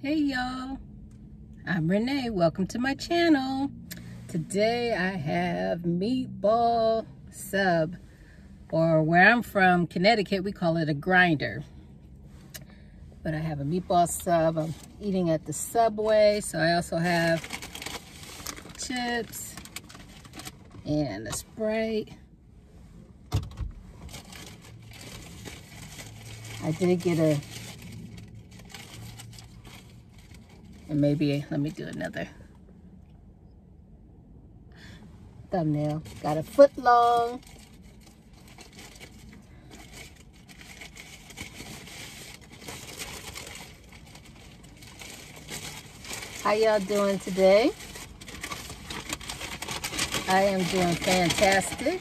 Hey y'all, I'm Renee. Welcome to my channel. Today I have meatball sub, or where I'm from, Connecticut, we call it a grinder. But I have a meatball sub. I'm eating at the Subway, so I also have chips and a Sprite. I did get a, and maybe let me do another thumbnail. Got a foot long. How y'all doing today? I am doing fantastic.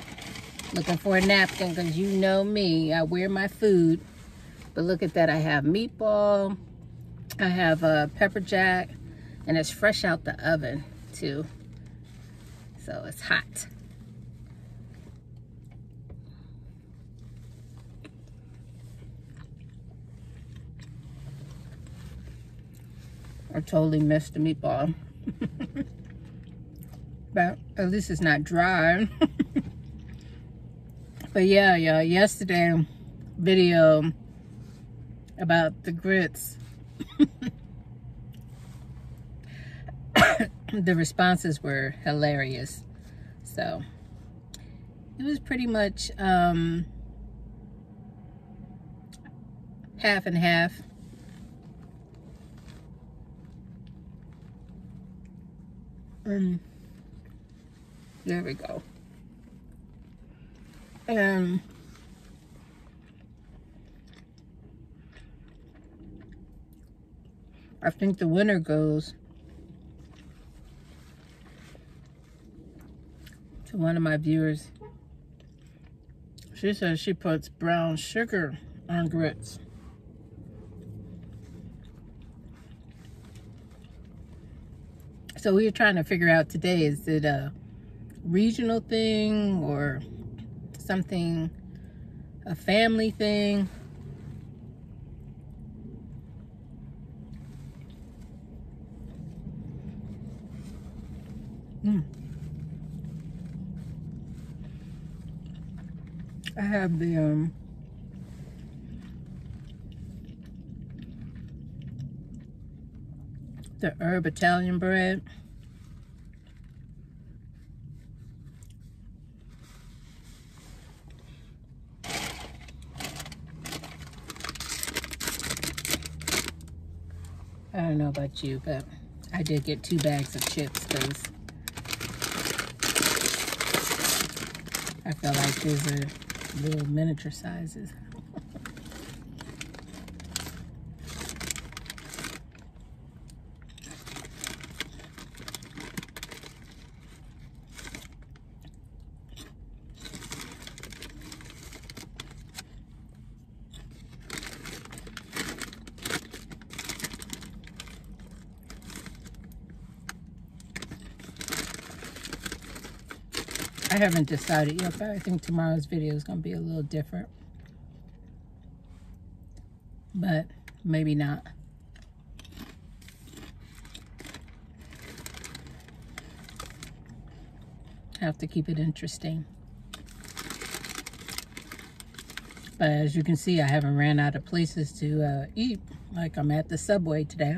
Looking for a napkin because you know me, I wear my food. But look at that, I have meatball, I have a pepper jack, and it's fresh out the oven too. So it's hot. I totally missed the meatball. But at least it's not dry. But yeah, y'all, yesterday video about the grits. The responses were hilarious. So it was pretty much half and half. There we go. I think the winner goes to one of my viewers. She says she puts brown sugar on grits. So we were trying to figure out today, is it a regional thing or something, a family thing? I have the herb Italian bread. I don't know about you, but I did get 2 bags of chips because I feel like these are little miniature sizes. I haven't decided yet, but I think tomorrow's video is going to be a little different. But maybe not. Have to keep it interesting. But as you can see, I haven't ran out of places to eat. Like, I'm at the Subway today.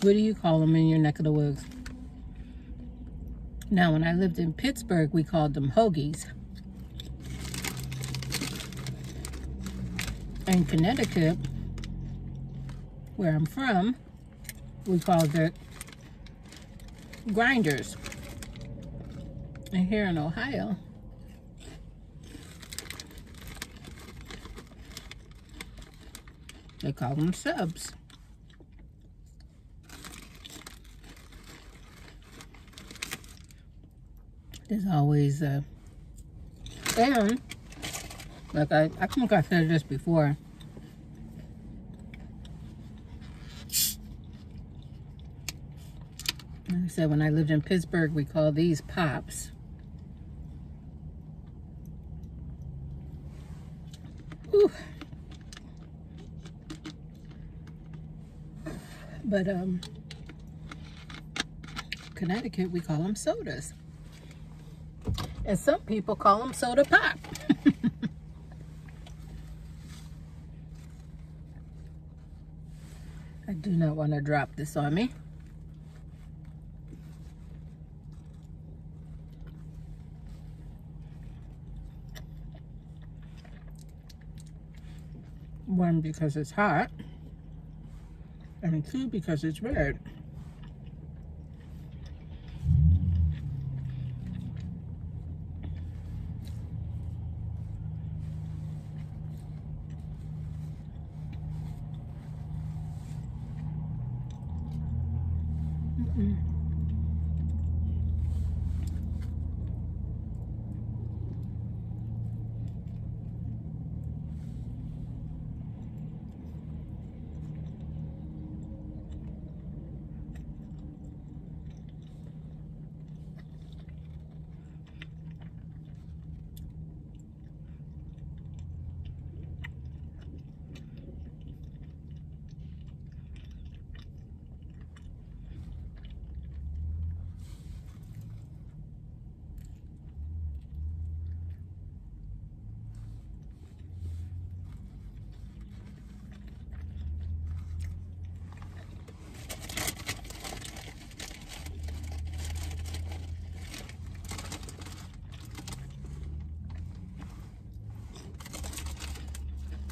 What do you call them in your neck of the woods? Now, when I lived in Pittsburgh, we called them hoagies. In Connecticut, where I'm from, we called it grinders. And here in Ohio, they call them subs. There's always a, and like I think I said this before, like I said, when I lived in Pittsburgh, we call these pops. Whew. But Connecticut, we call them sodas. And some people call them soda pop. I do not want to drop this on me. One, because it's hot, and two, because it's red.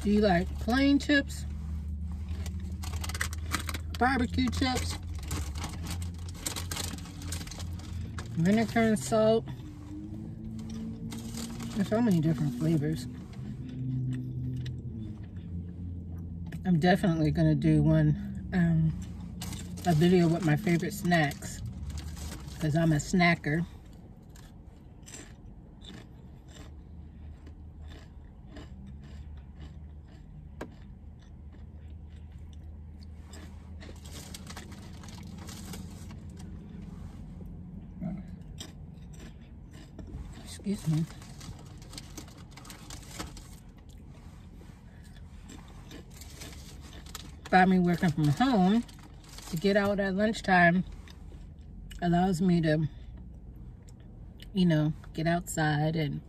Do you like plain chips, barbecue chips, vinegar and salt? There's so many different flavors. I'm definitely gonna do one, a video with my favorite snacks, because I'm a snacker. Excuse me. By me working from home, to get out at lunchtime allows me to, you know, get outside and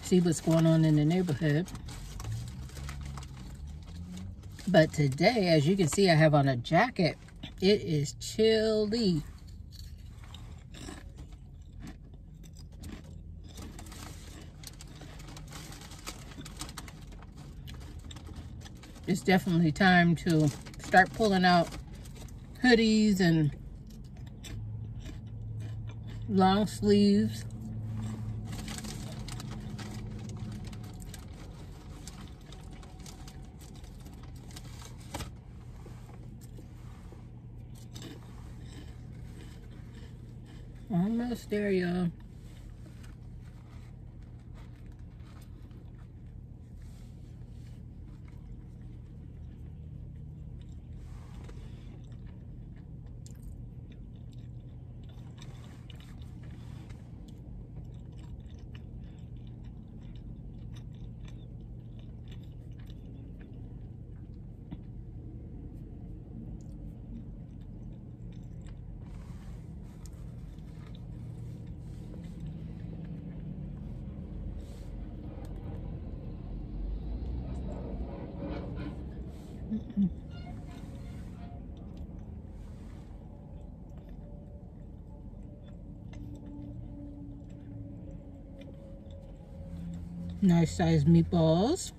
see what's going on in the neighborhood. But today, as you can see, I have on a jacket. It is chilly. It's definitely time to start pulling out hoodies and long sleeves. Almost there, y'all. Nice sized meatballs.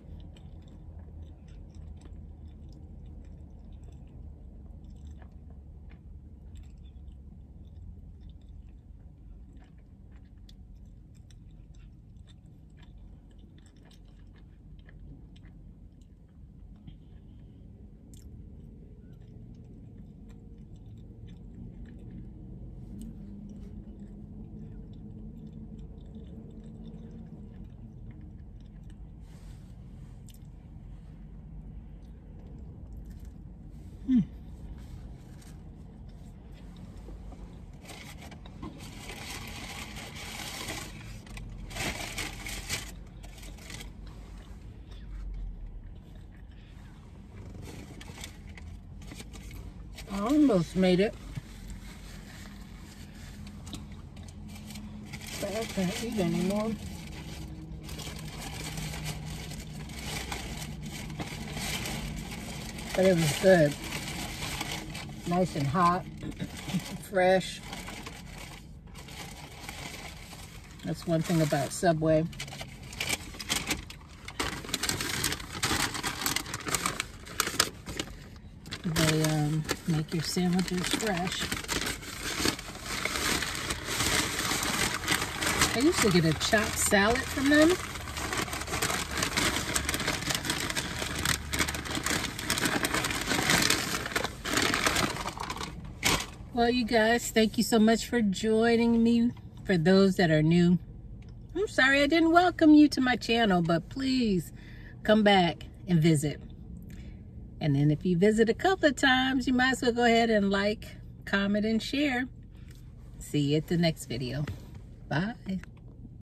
Almost made it. But I can't eat anymore. But it was good. Nice and hot, fresh. That's one thing about Subway. They make your sandwiches fresh. I used to get a chopped salad from them. Well, you guys, thank you so much for joining me. For those that are new, I'm sorry I didn't welcome you to my channel, but please come back and visit. And then if you visit a couple of times, you might as well go ahead and like, comment, and share. See you at the next video. Bye.